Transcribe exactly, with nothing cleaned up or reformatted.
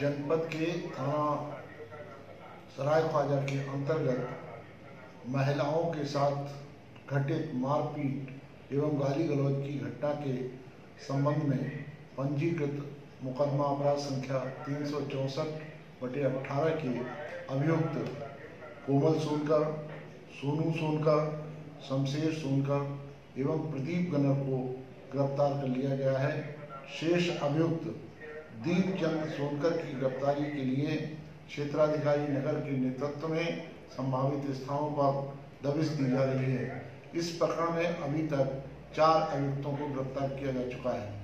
जनपद के थाना सराय ख्वाजा के अंतर्गत महिलाओं के साथ घटित मारपीट एवं गाली गलौज की घटना के संबंध में पंजीकृत मुकदमा अपराध संख्या तीन सौ चौंसठ बटे अट्ठारह के अभियुक्त कोमल सोनकर, सोनू सोनकर, शमशेर सोनकर एवं प्रदीप गन्नर को गिरफ्तार कर लिया गया है। शेष अभियुक्त दीप चंद सोनकर की गिरफ्तारी के लिए क्षेत्राधिकारी नगर के नेतृत्व में संभावित स्थानों पर दबिश दी जा रही है। इस प्रकरण में अभी तक चार अभियुक्तों को गिरफ्तार किया जा चुका है।